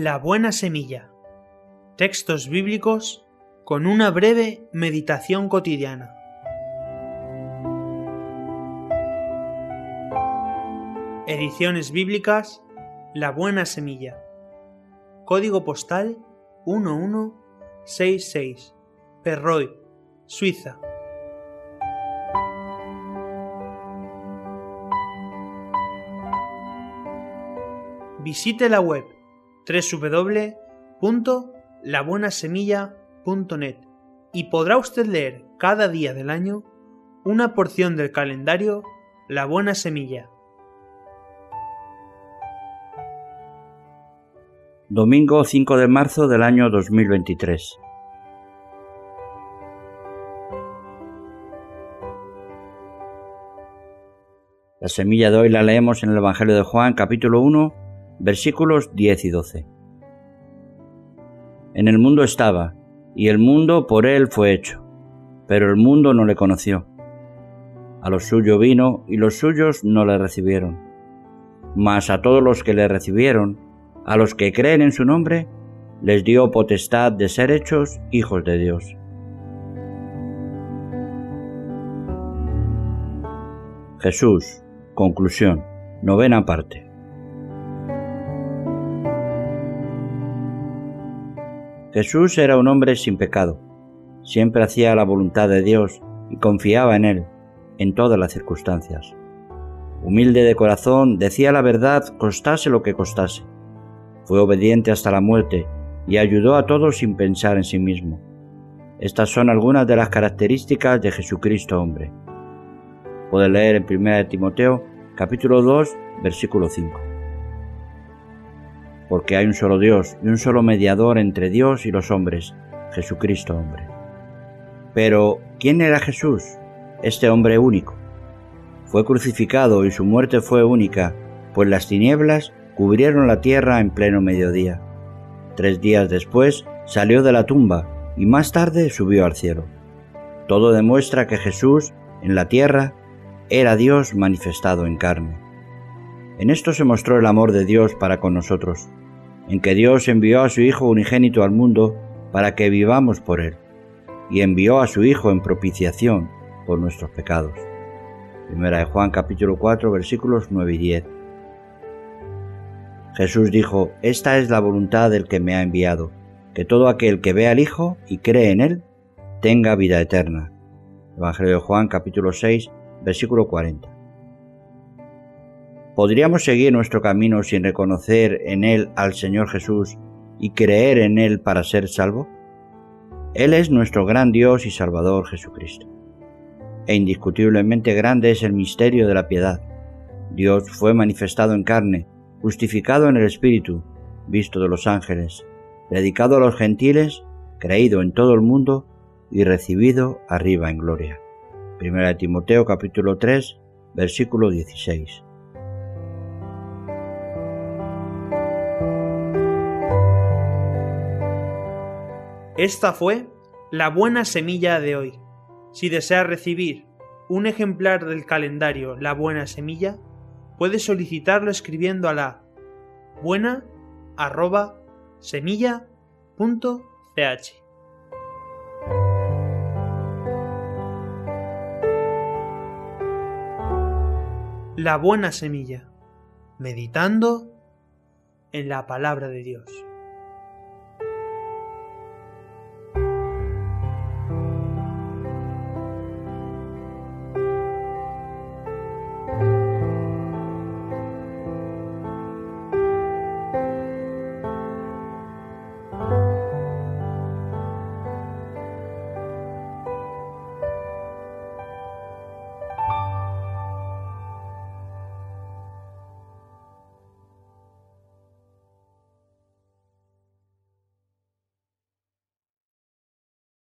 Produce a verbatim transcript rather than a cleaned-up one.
La Buena Semilla. Textos bíblicos con una breve meditación cotidiana. Ediciones bíblicas La Buena Semilla. Código postal uno uno seis seis. Perroy, Suiza. Visite la web doble u doble u doble u punto la buena semilla punto net y podrá usted leer cada día del año una porción del calendario La Buena Semilla. Domingo cinco de marzo del año dos mil veintitrés. La semilla de hoy la leemos en el Evangelio de Juan, capítulo uno, versículos diez y doce. En el mundo estaba, y el mundo por él fue hecho, pero el mundo no le conoció. A los suyos vino, y los suyos no le recibieron. Mas a todos los que le recibieron, a los que creen en su nombre, les dio potestad de ser hechos hijos de Dios. Jesús, conclusión, novena parte. Jesús era un hombre sin pecado, siempre hacía la voluntad de Dios y confiaba en Él, en todas las circunstancias. Humilde de corazón, decía la verdad costase lo que costase. Fue obediente hasta la muerte y ayudó a todos sin pensar en sí mismo. Estas son algunas de las características de Jesucristo hombre. Puedes leer en primera Timoteo, capítulo dos, versículo cinco. Porque hay un solo Dios y un solo mediador entre Dios y los hombres, Jesucristo hombre. Pero, ¿quién era Jesús, este hombre único? Fue crucificado y su muerte fue única, pues las tinieblas cubrieron la tierra en pleno mediodía. Tres días después salió de la tumba y más tarde subió al cielo. Todo demuestra que Jesús, en la tierra, era Dios manifestado en carne. En esto se mostró el amor de Dios para con nosotros, en que Dios envió a su Hijo unigénito al mundo para que vivamos por Él, y envió a su Hijo en propiciación por nuestros pecados. Primera de Juan, capítulo cuatro, versículos nueve y diez. Jesús dijo: «Esta es la voluntad del que me ha enviado, que todo aquel que vea al Hijo y cree en Él, tenga vida eterna». Evangelio de Juan, capítulo seis, versículo cuarenta. ¿Podríamos seguir nuestro camino sin reconocer en Él al Señor Jesús y creer en Él para ser salvo? Él es nuestro gran Dios y Salvador Jesucristo. E indiscutiblemente grande es el misterio de la piedad. Dios fue manifestado en carne, justificado en el Espíritu, visto de los ángeles, predicado a los gentiles, creído en todo el mundo y recibido arriba en gloria. primera Timoteo capítulo tres, versículo dieciséis. Esta fue la Buena Semilla de hoy. Si deseas recibir un ejemplar del calendario La Buena Semilla, puedes solicitarlo escribiendo a la labuena punto semilla punto ch. La Buena Semilla. Meditando en la palabra de Dios.